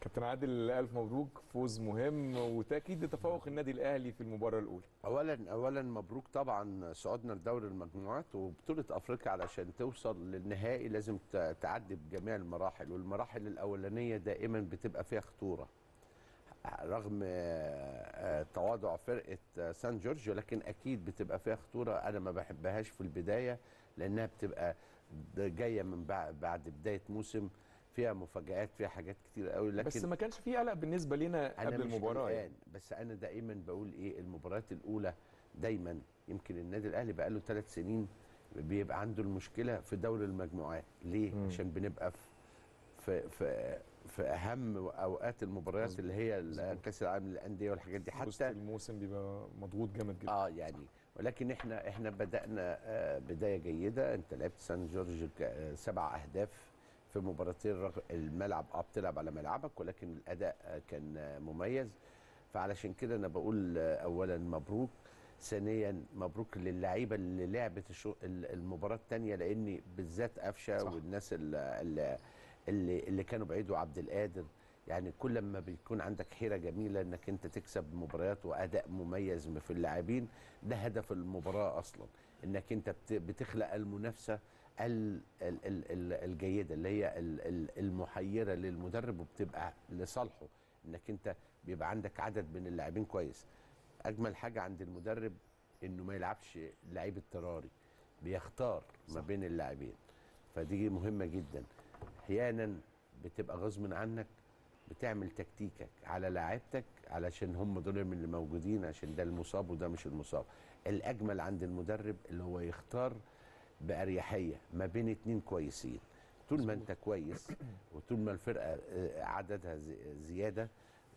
كابتن عادل، ألف مبروك، فوز مهم وتأكيد لتفوق النادي الأهلي في المباراة الأولى. أولا مبروك طبعا، صعودنا لدوري المجموعات وبطولة أفريقيا. علشان توصل للنهائي لازم تعدي بجميع المراحل، والمراحل الأولانية دائما بتبقى فيها خطورة رغم تواضع فرقة سانت جورج، لكن أكيد بتبقى فيها خطورة. أنا ما بحبهاش في البداية لأنها بتبقى جاية من بعد بداية موسم فيها مفاجآت، فيها حاجات كتير قوي. لكن بس ما كانش في قلق بالنسبه لينا قبل المباراه يعني. بس انا دايما بقول ايه، المباريات الاولى دايما، يمكن النادي الاهلي بقى له 3 سنين بيبقى عنده المشكله في دوري المجموعات. ليه؟ عشان بنبقى في اهم اوقات المباريات اللي هي كاس العالم للانديه والحاجات دي، حتى الموسم بيبقى مضغوط جامد جدا يعني. ولكن احنا بدانا بدايه جيده. انت لعبت سانت جورج 7 اهداف في مباراتين، الملعب بتلعب على ملعبك، ولكن الاداء كان مميز. فعلشان كده انا بقول اولا مبروك، ثانيا مبروك للعيبه اللي لعبت المباراه الثانيه، لان بالذات قفشه والناس اللي كانوا بعيد وعبد القادر. يعني كل ما بيكون عندك حيره جميله انك انت تكسب مباريات واداء مميز في اللاعبين، ده هدف المباراه اصلا، انك انت بتخلق المنافسه الجيده اللي هي المحيره للمدرب، وبتبقى لصالحه انك انت بيبقى عندك عدد من اللاعبين كويس. اجمل حاجه عند المدرب انه ما يلعبش لعيب اضطراري، بيختار ما بين اللاعبين، فدي مهمه جدا. احيانا بتبقى غصب عنك بتعمل تكتيكك على لاعبتك علشان هم دول من اللي موجودين، عشان ده المصاب وده مش المصاب. الاجمل عند المدرب اللي هو يختار بأريحية ما بين 2 كويسين. طول ما انت كويس وطول ما الفرقة عددها زيادة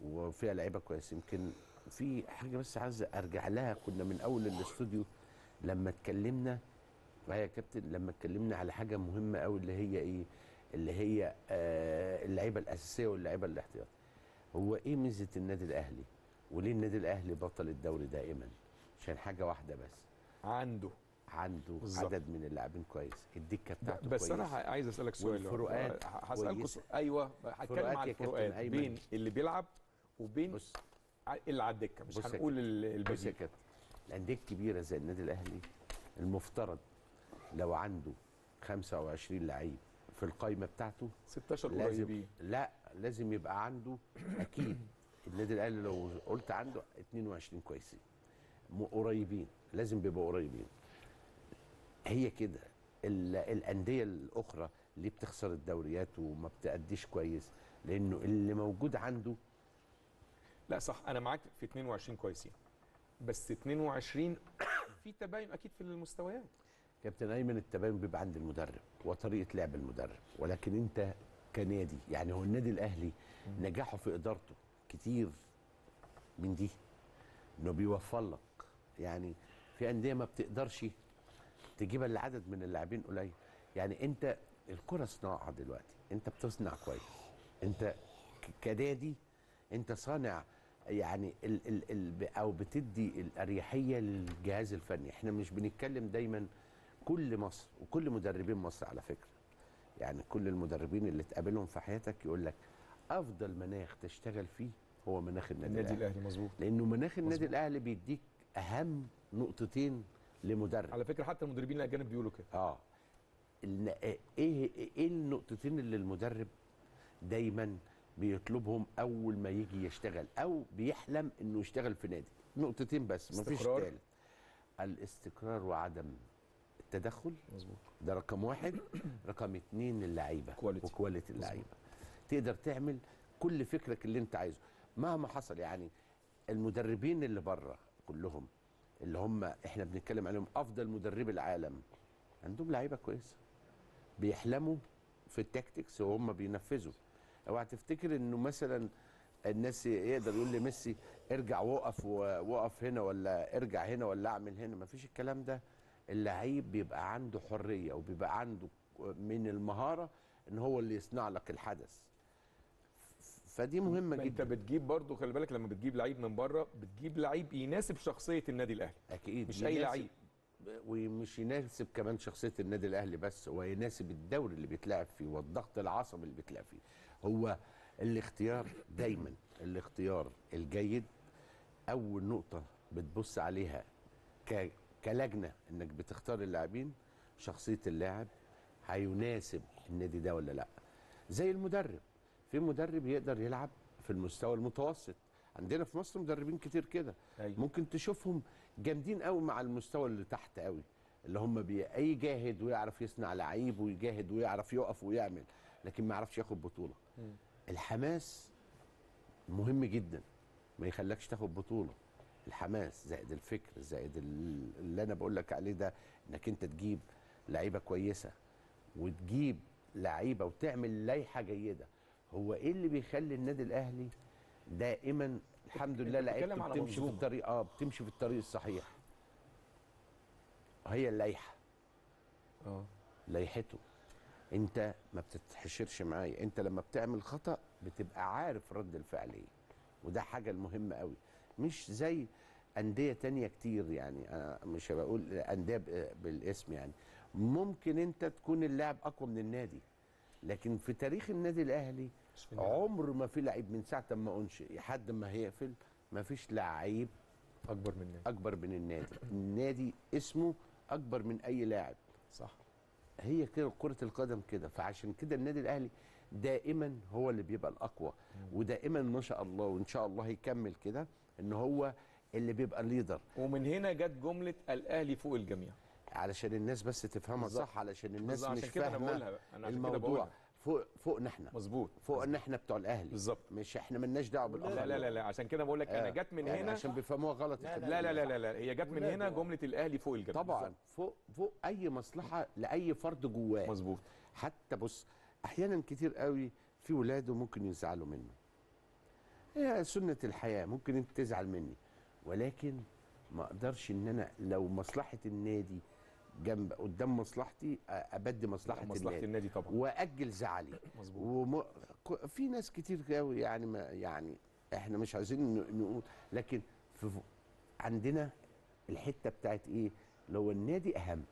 وفيها لعيبة كويس. يمكن في حاجة بس عايز ارجع لها، كنا من اول الاستوديو لما اتكلمنا يا كابتن، لما اتكلمنا على حاجة مهمة قوي اللي هي ايه، اللي هي اللعيبة الأساسية واللعيبة الاحتياطي. هو ايه ميزة النادي الأهلي وليه النادي الأهلي بطل الدوري دائما؟ عشان حاجة واحدة بس، عنده بالزبط. عدد من اللاعبين كويس، الدكه بتاعته بس كويس. انا عايز اسالك سؤال، والفروقات هسالكم ايوه هتكلم عن الفروقات بين اللي بيلعب وبين بص. اللي على الدكه، مش هنقول الباقي. الانديه الكبيره زي النادي الاهلي المفترض لو عنده 25 لعيب في القايمه بتاعته 16 قريبين، لا لازم يبقى عنده اكيد النادي الاهلي لو قلت عنده 22 كويسين قريبين، لازم بيبقوا قريبين. هي كده الانديه الاخرى اللي بتخسر الدوريات وما بتأديش كويس، لانه اللي موجود عنده. لا صح، انا معاك في 22 كويسين، بس 22 في تباين اكيد في المستويات. كابتن ايمن، التباين بيبقى عند المدرب وطريقه لعب المدرب، ولكن انت كنادي يعني هو النادي الاهلي نجاحه في ادارته كتير من دي، انه بيوفر لك. يعني في انديه ما بتقدرش تجيب الا عدد من اللاعبين قليل. يعني انت الكره صناعه دلوقتي، انت بتصنع كويس، انت كنادي انت صانع يعني او بتدي الاريحيه للجهاز الفني. احنا مش بنتكلم دايما كل مصر وكل مدربين مصر على فكره، يعني كل المدربين اللي تقابلهم في حياتك يقول لك افضل مناخ تشتغل فيه هو مناخ النادي الاهلي. مظبوط، لانه مناخ النادي الاهلي بيديك اهم نقطتين لمدرب. على فكره حتى المدربين الاجانب بيقولوا كده. ايه النقطتين اللي المدرب دايما بيطلبهم اول ما يجي يشتغل او بيحلم انه يشتغل في نادي؟ نقطتين بس، مفيش ثالث. الاستقرار وعدم التدخل. مظبوط، ده رقم 1. رقم 2 اللعيبه وكواليتي اللعيبه، تقدر تعمل كل فكرك اللي انت عايزه مهما حصل. يعني المدربين اللي بره كلهم اللي هم احنا بنتكلم عليهم افضل مدربي العالم، عندهم لعيبه كويسه بيحلموا في التكتكس وهم بينفذوا. اوعى تفتكر انه مثلا الناس يقدر يقول لميسي ارجع وقف هنا، ولا ارجع هنا، ولا اعمل هنا. مفيش الكلام ده. اللعيب بيبقى عنده حريه وبيبقى عنده من المهاره ان هو اللي يصنع لك الحدث، فدي مهمه جدا. انت بتجيب برضو خلي بالك لما بتجيب لعيب من بره بتجيب لعيب يناسب شخصيه النادي الاهلي. اكيد، مش اي لعيب، ومش يناسب كمان شخصيه النادي الاهلي بس، هو يناسب الدوري اللي بيتلعب فيه والضغط العصبي اللي بيتلعب فيه. هو الاختيار دايما، الاختيار الجيد اول نقطه بتبص عليها كلجنه انك بتختار اللاعبين شخصيه اللاعب هيناسب النادي ده ولا لا. زي المدرب، في مدرب يقدر يلعب في المستوى المتوسط، عندنا في مصر مدربين كتير كده. أيوة. ممكن تشوفهم جامدين قوي مع المستوى اللي تحت قوي، اللي هم اي جاهد ويعرف يصنع لعيب ويجاهد ويعرف يقف ويعمل، لكن ما يعرفش ياخد بطوله. الحماس مهم جدا، ما يخلكش تاخد بطوله. الحماس زائد الفكر زائد اللي انا بقول لك عليه ده، انك انت تجيب لعيبه كويسه وتجيب لعيبه وتعمل لائحه جيده. هو ايه اللي بيخلي النادي الاهلي دائما الحمد لله لعيبته بتمشي في الطريق بتمشي في الطريق الصحيح؟ هي اللائحه، لائحته. انت ما بتتحشرش معايا، انت لما بتعمل خطا بتبقى عارف رد الفعل ايه، وده حاجه المهمه قوي. مش زي انديه تانية كتير، يعني انا مش بقول انديه بالاسم، يعني ممكن انت تكون اللاعب اقوى من النادي، لكن في تاريخ النادي الاهلي عمر ما في لعيب من ساعه ما انشئ لحد ما هيقفل ما فيش لعيب اكبر من النادي، النادي اسمه اكبر من اي لاعب. صح، هي كده كره القدم كده. فعشان كده النادي الاهلي دائما هو اللي بيبقى الاقوى، ودائما ما شاء الله وان شاء الله هيكمل كده ان هو اللي بيبقى ليدر. ومن هنا جت جمله الاهلي فوق الجميع، علشان الناس بس تفهمها صح، علشان الناس مش فاهمه الموضوع. فوقنا احنا، مظبوط، فوقنا احنا بتوع الاهلي بالظبط، مش احنا مالناش دعوه بالاهلي. لا لا لا، عشان كده بقول لك انا جت من هنا عشان بيفهموها غلط. لا لا لا, لا لا لا، هي جت من هنا جمله الاهلي فوق الجميع طبعا، فوق اي مصلحه لاي فرد جواه. مظبوط. حتى بص، احيانا كتير قوي في ولاده ممكن يزعلوا منه، هي سنه الحياه، ممكن انت تزعل مني، ولكن ما اقدرش ان انا لو مصلحه النادي جنب قدام مصلحتي ابدي مصلحه النادي طبعا، واجل زعلي. مظبوط. في ناس كتير قوي يعني احنا مش عايزين نقول، لكن عندنا الحته بتاعت ايه اللي هو النادي اهم.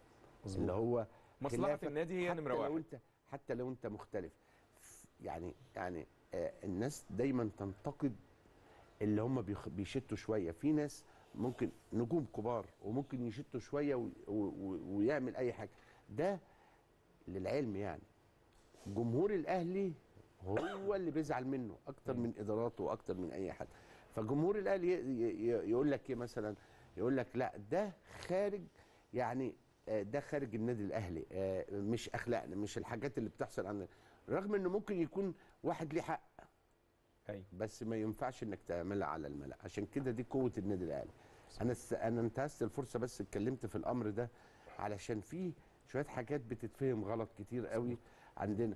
مظبوط. اللي هو مصلحه النادي هي نمره واحد، حتى لو انت مختلف. يعني الناس دايما تنتقد اللي هم بيشتوا شويه، في ناس ممكن نجوم كبار وممكن يشتوا شويه ويعمل اي حاجه. ده للعلم يعني جمهور الاهلي هو اللي بيزعل منه اكتر من اداراته واكتر من اي حد. فجمهور الاهلي يقول لك ايه مثلا؟ يقول لك لا ده خارج، يعني ده خارج النادي الاهلي، مش اخلاقنا، مش الحاجات اللي بتحصل عندنا، رغم انه ممكن يكون واحد ليه حق. أي. بس ما ينفعش انك تعملها على الملأ. عشان كده دي قوه النادي الاهلي. انا انتهزت الفرصه، بس اتكلمت في الامر ده علشان فيه شويه حاجات بتتفهم غلط كتير قوي عندنا.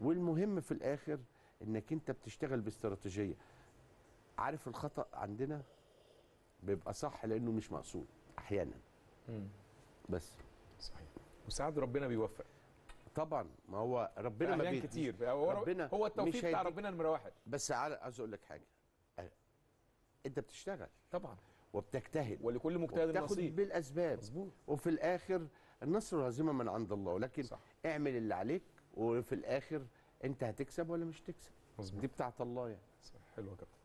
والمهم في الاخر انك انت بتشتغل باستراتيجيه، عارف الخطا عندنا بيبقى صح لانه مش مقصود احيانا. بس صحيح، وساعات ربنا بيوفق طبعا. ما هو ربنا ما بيديش كتير، هو التوفيق بتاع ربنا نمره واحد. بس عايز اقول لك حاجه، انت بتشتغل طبعا وبتجتهد، ولكل مجتهد نصيب، بالاسباب. مظبوط. وفي الاخر النصر والهزيمه من عند الله، ولكن صح. اعمل اللي عليك، وفي الاخر انت هتكسب ولا مش هتكسب. مظبوط. دي بتاعت الله يعني. صح، حلوه جدا.